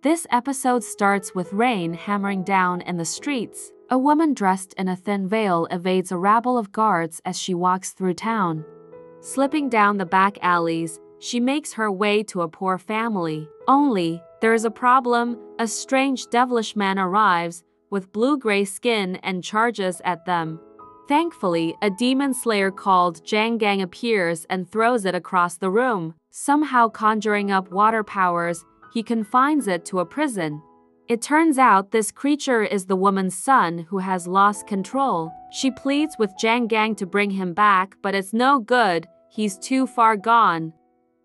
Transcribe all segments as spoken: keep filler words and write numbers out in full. This episode starts with rain hammering down in the streets. A woman dressed in a thin veil evades a rabble of guards as she walks through town. Slipping down the back alleys, she makes her way to a poor family. Only, there is a problem. A strange devilish man arrives, with blue-gray skin, and charges at them. Thankfully, a demon slayer called Jang Gang appears and throws it across the room. Somehow conjuring up water powers, he confines it to a prison. It turns out this creature is the woman's son who has lost control. She pleads with Jang Gang to bring him back, but it's no good, he's too far gone.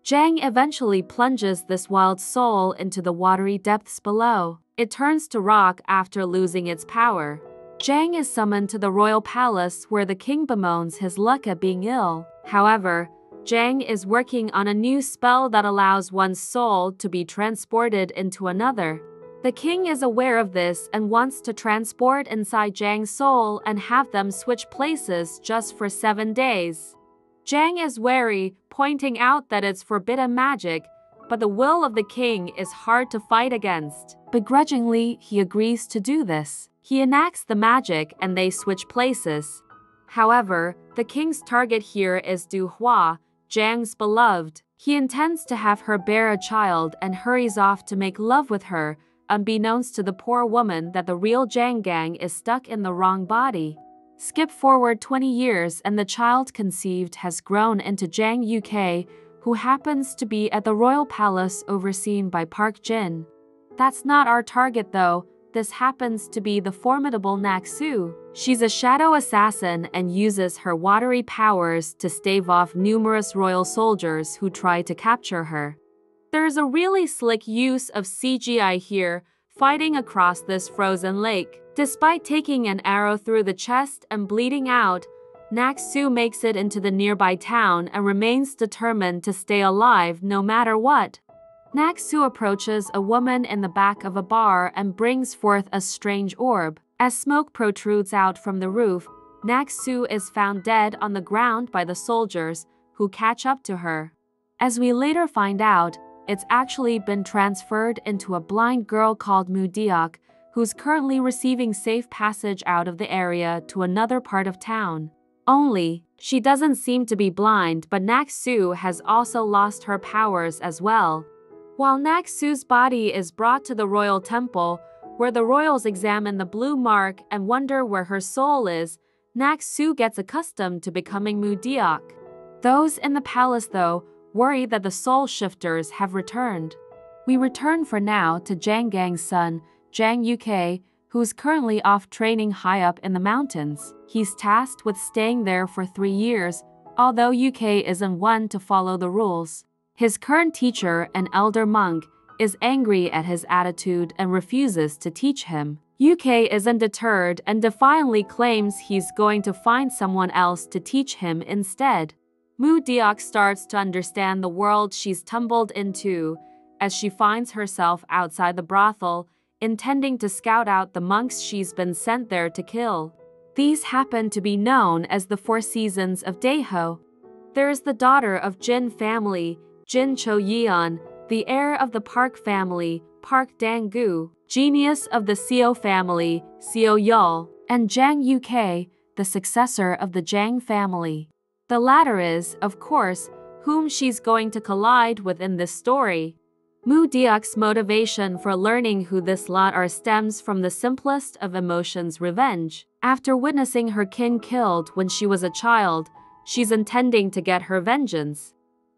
Jang eventually plunges this wild soul into the watery depths below. It turns to rock after losing its power. Jang is summoned to the royal palace where the king bemoans his luck at being ill. However, Jang is working on a new spell that allows one's soul to be transported into another. The king is aware of this and wants to transport inside Jang's soul and have them switch places just for seven days. Jang is wary, pointing out that it's forbidden magic, but the will of the king is hard to fight against. Begrudgingly, he agrees to do this. He enacts the magic and they switch places. However, the king's target here is Du Hua, Jang's beloved. He intends to have her bear a child and hurries off to make love with her, unbeknownst to the poor woman that the real Jang Gang is stuck in the wrong body. Skip forward twenty years and the child conceived has grown into Jang Uk, who happens to be at the royal palace overseen by Park Jin. That's not our target though. This happens to be the formidable Naksu. She's a shadow assassin and uses her watery powers to stave off numerous royal soldiers who try to capture her. There's a really slick use of C G I here, fighting across this frozen lake. Despite taking an arrow through the chest and bleeding out, Naksu makes it into the nearby town and remains determined to stay alive no matter what. Naksu approaches a woman in the back of a bar and brings forth a strange orb. As smoke protrudes out from the roof, Naksu is found dead on the ground by the soldiers, who catch up to her. As we later find out, it's actually been transferred into a blind girl called Mu Deok, who's currently receiving safe passage out of the area to another part of town. Only, she doesn't seem to be blind, but Naksu has also lost her powers as well. While Naksu's body is brought to the royal temple, where the royals examine the blue mark and wonder where her soul is, Naksu gets accustomed to becoming Mu Deok. Those in the palace, though, worry that the soul shifters have returned. We return for now to Jang Gang's son, Jang Uk, who is currently off training high up in the mountains. He's tasked with staying there for three years, although Uk isn't one to follow the rules. His current teacher, an elder monk, is angry at his attitude and refuses to teach him. U K isn't deterred and defiantly claims he's going to find someone else to teach him instead. Mu Deok starts to understand the world she's tumbled into as she finds herself outside the brothel, intending to scout out the monks she's been sent there to kill. These happen to be known as the Four Seasons of Daeho. There is the daughter of Jin family, Jin Cho Yeon, the heir of the Park family, Park Dangu, genius of the Seo family, Seo Yeol, and Jang Uk, the successor of the Jang family. The latter is, of course, whom she's going to collide with in this story. Mu Deok's motivation for learning who this lot are stems from the simplest of emotions: revenge. After witnessing her kin killed when she was a child, she's intending to get her vengeance.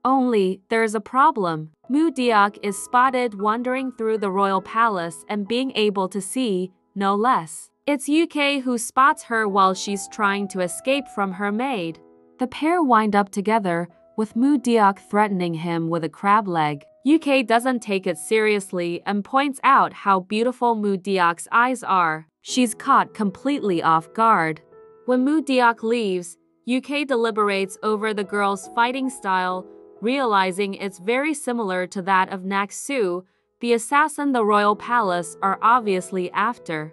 Only, there's a problem. Mu Deok is spotted wandering through the royal palace and being able to see, no less. It's U K who spots her while she's trying to escape from her maid. The pair wind up together, with Mu Deok threatening him with a crab leg. U K doesn't take it seriously and points out how beautiful Mu Deok's eyes are. She's caught completely off guard. When Mu Deok leaves, U K deliberates over the girl's fighting style, realizing it's very similar to that of Naksu, the assassin the royal palace are obviously after.